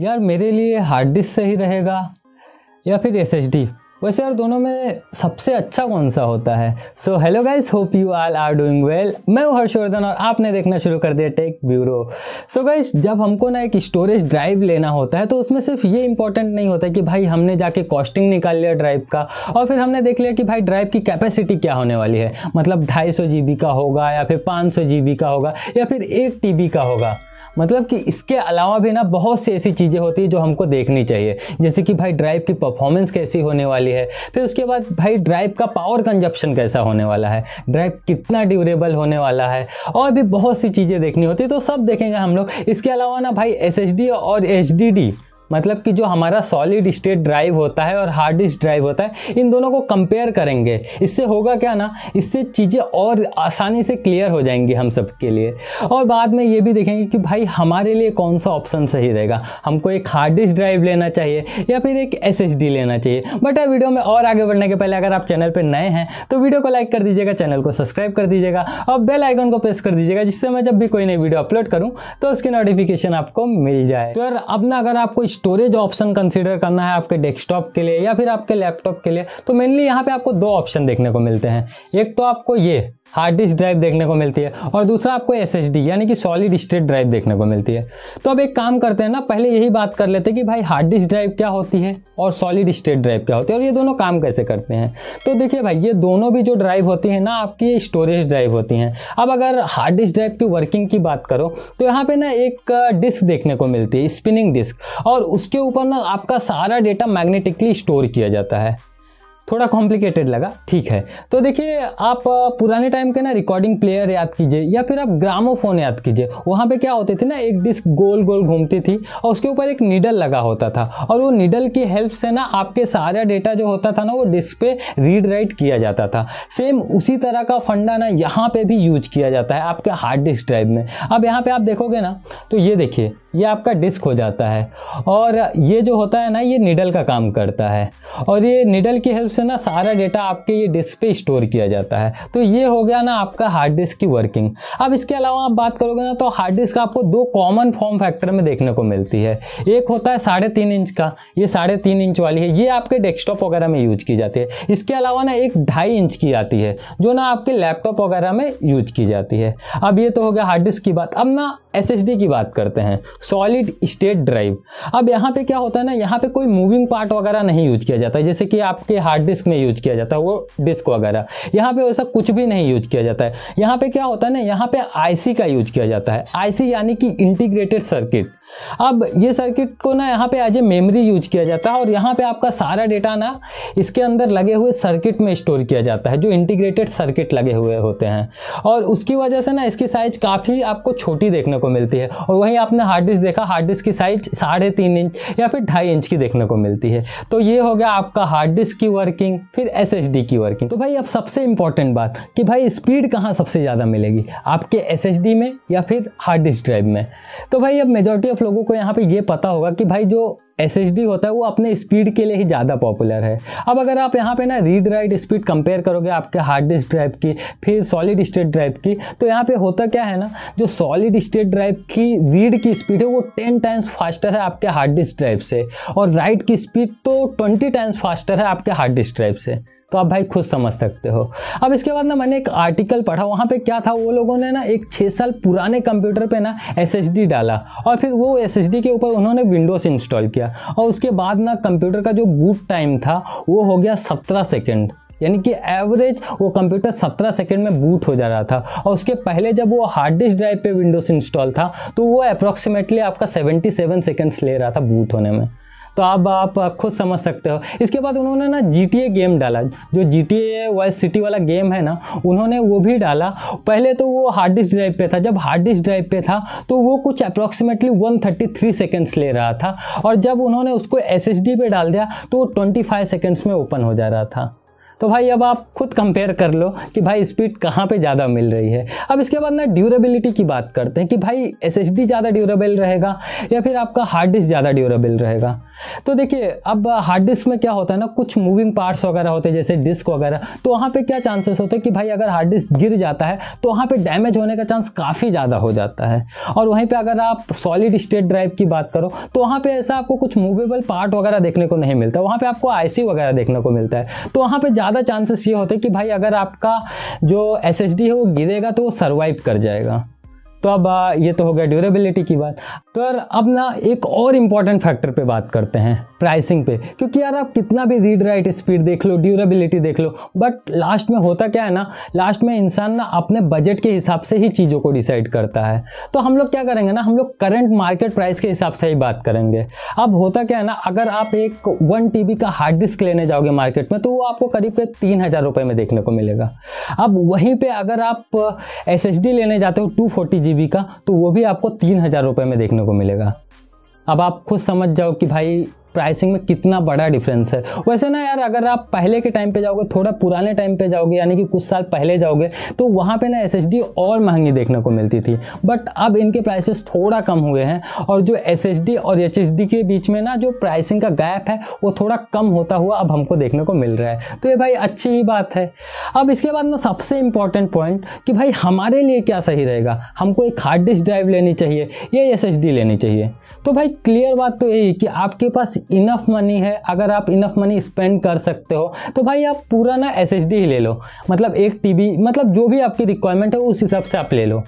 यार मेरे लिए हार्ड डिस्क सही रहेगा या फिर एसएसडी? वैसे यार दोनों में सबसे अच्छा कौन सा होता है? So hello guys, hope you all are doing well. मैं हूं हर्षवर्धन और आपने देखना शुरू कर दिया टेक ब्यूरो। सो गाइस, जब हमको ना एक स्टोरेज ड्राइव लेना होता है तो उसमें सिर्फ ये इंपॉर्टेंट नहीं होता कि भाई हमने जाके कॉस्टिंग निकाल लिया ड्राइव का और फिर हमने देख लिया कि भाई ड्राइव की कैपेसिटी क्या होने वाली है, मतलब 250 GB का होगा या फिर 500 GB का होगा या फिर 1 TB का होगा। मतलब कि इसके अलावा भी ना बहुत सी ऐसी चीज़ें होती है जो हमको देखनी चाहिए, जैसे कि भाई ड्राइव की परफॉर्मेंस कैसी होने वाली है, फिर उसके बाद भाई ड्राइव का पावर कंजप्शन कैसा होने वाला है, ड्राइव कितना ड्यूरेबल होने वाला है और भी बहुत सी चीज़ें देखनी होती है, तो सब देखेंगे हम लोग। इसके अलावा ना भाई एसएसडी और एचडीडी, मतलब कि जो हमारा सॉलिड स्टेट ड्राइव होता है और हार्ड डिस्क ड्राइव होता है, इन दोनों को कंपेयर करेंगे। इससे होगा क्या ना, इससे चीज़ें और आसानी से क्लियर हो जाएंगी हम सब के लिए। और बाद में ये भी देखेंगे कि भाई हमारे लिए कौन सा ऑप्शन सही रहेगा, हमको एक हार्ड डिस्क ड्राइव लेना चाहिए या फिर एक एसएसडी लेना चाहिए। बट वीडियो में और आगे बढ़ने के पहले अगर आप चैनल पर नए हैं तो वीडियो को लाइक कर दीजिएगा, चैनल को सब्सक्राइब कर दीजिएगा और बेल आइकन को प्रेस कर दीजिएगा, जिससे मैं जब भी कोई नई वीडियो अपलोड करूँ तो उसकी नोटिफिकेशन आपको मिल जाए। तो यार अब ना अगर आपको स्टोरेज ऑप्शन कंसीडर करना है आपके डेस्कटॉप के लिए या फिर आपके लैपटॉप के लिए, तो मेनली यहाँ पे आपको 2 ऑप्शन देखने को मिलते हैं। एक तो आपको ये हार्ड डिस्क ड्राइव देखने को मिलती है और दूसरा आपको एसएसडी यानी कि सॉलिड स्टेट ड्राइव देखने को मिलती है। तो अब एक काम करते हैं ना, पहले यही बात कर लेते हैं कि भाई हार्ड डिस्क ड्राइव क्या होती है और सॉलिड स्टेट ड्राइव क्या होती है और ये दोनों काम कैसे करते हैं। तो देखिए भाई, ये दोनों भी जो ड्राइव होती है ना आपकी स्टोरेज ड्राइव होती हैं। अब अगर हार्ड डिस्क ड्राइव की वर्किंग की बात करो तो यहाँ पर ना एक डिस्क देखने को मिलती है, स्पिनिंग डिस्क, और उसके ऊपर ना आपका सारा डेटा मैग्नेटिकली स्टोर किया जाता है। थोड़ा कॉम्प्लिकेटेड लगा, ठीक है। तो देखिए, आप पुराने टाइम के ना रिकॉर्डिंग प्लेयर याद कीजिए या फिर आप ग्रामोफोन याद कीजिए, वहाँ पे क्या होते थे ना, एक डिस्क गोल गोल घूमती थी और उसके ऊपर एक नीडल लगा होता था और वो नीडल की हेल्प से ना आपके सारा डेटा जो होता था ना वो डिस्क पे रीड राइट किया जाता था। सेम उसी तरह का फंडा ना यहाँ पर भी यूज किया जाता है आपके हार्ड डिस्क ड्राइव में। अब यहाँ पर आप देखोगे ना तो ये देखिए, ये आपका डिस्क हो जाता है और ये जो होता है ना ये नीडल का काम करता है और ये नीडल की हेल्प से ना सारा डेटा आपके ये डिस्क पे स्टोर किया जाता है। तो ये हो गया ना आपका हार्ड डिस्क की वर्किंग। अब इसके अलावा आप बात करोगे ना तो हार्ड डिस्क आपको 2 कॉमन फॉर्म फैक्टर में देखने को मिलती है। एक होता है 3.5 इंच का, ये 3.5 इंच वाली है, ये आपके डेस्कटॉप वगैरह में यूज की जाती है। इसके अलावा ना एक 2.5 इंच की आती है जो ना आपके लैपटॉप वगैरह में यूज की जाती है। अब ये तो हो गया हार्ड डिस्क की बात। अब ना एसएसडी की बात करते हैं, सॉलिड स्टेट ड्राइव। अब यहाँ पे क्या होता है ना, यहाँ पे कोई मूविंग पार्ट वगैरह नहीं यूज किया जाता है, जैसे कि आपके हार्ड डिस्क में यूज किया जाता है वो डिस्क वगैरह, यहाँ पे वैसा कुछ भी नहीं यूज किया जाता है। यहाँ पे क्या होता है ना, यहाँ पे आईसी का यूज किया जाता है, आईसी यानी कि इंटीग्रेटेड सर्किट। अब ये सर्किट को ना यहाँ पे एज ए मेमोरी यूज किया जाता है और यहाँ पे आपका सारा डेटा ना इसके अंदर लगे हुए सर्किट में स्टोर किया जाता है, जो इंटीग्रेटेड सर्किट लगे हुए होते हैं, और उसकी वजह से ना इसकी साइज काफ़ी आपको छोटी देखने को मिलती है। और वहीं आपने हार्ड डिस्क देखा, हार्ड डिस्क की साइज 3.5 इंच या फिर 2.5 इंच की देखने को मिलती है। तो ये हो गया आपका हार्ड डिस्क की वर्किंग, फिर एसएसडी की वर्किंग। तो भाई अब सबसे इंपॉर्टेंट बात कि भाई स्पीड कहाँ सबसे ज़्यादा मिलेगी, आपके एसएसडी में या फिर हार्ड डिस्क ड्राइव में? तो भाई अब मेजॉरिटी लोगों को यहाँ पे ये पता होगा कि भाई जो SSD होता है वो अपने स्पीड के लिए ही ज़्यादा पॉपुलर है। अब अगर आप यहाँ पे ना रीड राइट स्पीड कंपेयर करोगे आपके हार्ड डिस्क ड्राइव की फिर सॉलिड स्टेट ड्राइव की, तो यहाँ पे होता क्या है ना, जो सॉलिड स्टेट ड्राइव की रीड की स्पीड है वो 10 टाइम्स फास्टर है आपके हार्ड डिस्क ड्राइव से और राइट की स्पीड तो 20 टाइम्स फास्टर है आपके हार्ड डिस्क ड्राइव से। तो आप भाई खुद समझ सकते हो। अब इसके बाद ना मैंने एक आर्टिकल पढ़ा, वहाँ पर क्या था, वो लोगों ने ना एक 6 साल पुराने कंप्यूटर पर ना SSD डाला और फिर वो SSD के ऊपर उन्होंने विंडोज इंस्टॉल किया और उसके बाद ना कंप्यूटर का जो बूट टाइम था वो हो गया 17 सेकंड, यानी कि एवरेज वो कंप्यूटर 17 सेकंड में बूट हो जा रहा था। और उसके पहले जब वो हार्ड डिस्क ड्राइव पे विंडोज इंस्टॉल था तो वो अप्रॉक्सीमेटली आपका 77 सेकंड्स ले रहा था बूट होने में। तो अब आप खुद समझ सकते हो। इसके बाद उन्होंने ना GTA गेम डाला, जो GTA वाइस सिटी वाला गेम है ना, उन्होंने वो भी डाला। पहले तो वो हार्ड डिस्क ड्राइव पे था, जब हार्ड डिस्क ड्राइव पे था तो वो कुछ अप्रॉक्सीमेटली 133 सेकेंड्स ले रहा था और जब उन्होंने उसको SSD पे डाल दिया तो 25 सेकेंड्स में ओपन हो जा रहा था। तो भाई अब आप खुद कंपेयर कर लो कि भाई स्पीड कहाँ पे ज़्यादा मिल रही है। अब इसके बाद ना ड्यूरेबिलिटी की बात करते हैं कि भाई एसएसडी ज़्यादा ड्यूरेबल रहेगा या फिर आपका हार्ड डिस्क ज़्यादा ड्यूरेबल रहेगा। तो देखिए अब हार्ड डिस्क में क्या होता है ना, कुछ मूविंग पार्ट्स वगैरह होते हैं जैसे डिस्क वगैरह, तो वहाँ पे क्या चांसेस होते हैं कि भाई अगर हार्ड डिस्क गिर जाता है तो वहाँ पे डैमेज होने का चांस काफ़ी ज़्यादा हो जाता है। और वहीं पे अगर आप सॉलिड स्टेट ड्राइव की बात करो तो वहाँ पे ऐसा आपको कुछ मूवेबल पार्ट वगैरह देखने को नहीं मिलता, वहाँ पर आपको IC वगैरह देखने को मिलता है। तो वहाँ पर ज़्यादा चांसेस ये होते हैं कि भाई अगर आपका जो SSD है वो गिरेगा तो वो सर्वाइव कर जाएगा। तो अब ये तो हो गया ड्यूरेबिलिटी की बात। तो यार अब ना एक और इम्पॉर्टेंट फैक्टर पे बात करते हैं, प्राइसिंग पे, क्योंकि यार आप कितना भी रीड राइट स्पीड देख लो, ड्यूरेबिलिटी देख लो, बट लास्ट में होता क्या है ना, लास्ट में इंसान ना अपने बजट के हिसाब से ही चीज़ों को डिसाइड करता है। तो हम लोग क्या करेंगे ना, हम लोग करंट मार्केट प्राइस के हिसाब से ही बात करेंगे। अब होता क्या है ना, अगर आप एक 1 TB का हार्ड डिस्क लेने जाओगे मार्केट में तो वो आपको करीब करीब 3000 रुपये में देखने को मिलेगा। अब वहीं पर अगर आप SSD लेने जाते हो 240 GB का तो वो भी आपको 3000 रुपये में देखने को मिलेगा। अब आप खुद समझ जाओ कि भाई प्राइसिंग में कितना बड़ा डिफरेंस है। वैसे ना यार अगर आप पहले के टाइम पे जाओगे, थोड़ा पुराने टाइम पे जाओगे, यानी कि कुछ साल पहले जाओगे तो वहाँ पे ना SSD और महंगी देखने को मिलती थी, बट अब इनके प्राइसेस थोड़ा कम हुए हैं और जो SSD और HDD के बीच में ना जो प्राइसिंग का गैप है वो थोड़ा कम होता हुआ अब हमको देखने को मिल रहा है। तो ये भाई अच्छी ही बात है। अब इसके बाद ना सबसे इम्पॉर्टेंट पॉइंट कि भाई हमारे लिए क्या सही रहेगा, हमको एक हार्ड डिस्क ड्राइव लेनी चाहिए या SSD लेनी चाहिए। तो भाई क्लियर बात तो यही कि आपके पास इनफ मनी है, अगर आप इनफ मनी स्पेंड कर सकते हो तो भाई आप पूरा ना SSD ही ले लो, मतलब 1 TB, मतलब जो भी आपकी रिक्वायरमेंट है उस हिसाब से आप ले लो।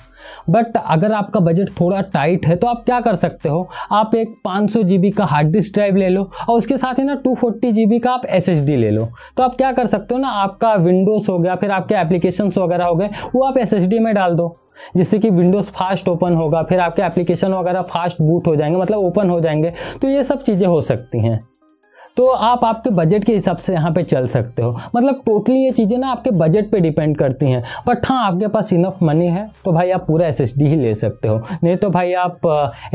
बट अगर आपका बजट थोड़ा टाइट है तो आप क्या कर सकते हो, आप एक 500 GB का हार्ड डिस्क ड्राइव ले लो और उसके साथ ही ना 240 GB का आप SSD ले लो। तो आप क्या कर सकते हो ना, आपका विंडोज़ हो गया, फिर आपके एप्लीकेशंस वगैरह हो गए, वो आप SSD में डाल दो, जिससे कि विंडोज़ फास्ट ओपन होगा, फिर आपके एप्लीकेशन वगैरह फास्ट बूट हो जाएंगे, मतलब ओपन हो जाएंगे। तो ये सब चीज़ें हो सकती हैं। तो आप आपके बजट के हिसाब से यहाँ पे चल सकते हो, मतलब टोटली ये चीज़ें ना आपके बजट पे डिपेंड करती हैं। बट हाँ, आपके पास इनफ मनी है तो भाई आप पूरा SSD ही ले सकते हो, नहीं तो भाई आप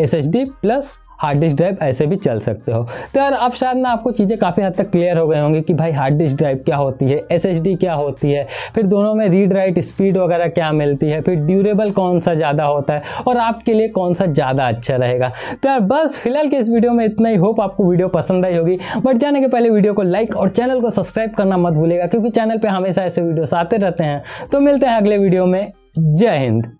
SSD plus hard disk drive ऐसे भी चल सकते हो। तो यार अब शायद ना आपको चीज़ें काफ़ी हद तक क्लियर हो गए होंगे कि भाई हार्ड डिस्क ड्राइव क्या होती है, SSD क्या होती है, फिर दोनों में रीड राइट स्पीड वगैरह क्या मिलती है, फिर ड्यूरेबल कौन सा ज़्यादा होता है और आपके लिए कौन सा ज़्यादा अच्छा रहेगा। तो यार बस फिलहाल के इस वीडियो में इतना ही। होप आपको वीडियो पसंद आई होगी, बट जाने के पहले वीडियो को लाइक और चैनल को सब्सक्राइब करना मत भूलेगा, क्योंकि चैनल पर हमेशा ऐसे वीडियोस आते रहते हैं। तो मिलते हैं अगले वीडियो में। जय हिंद।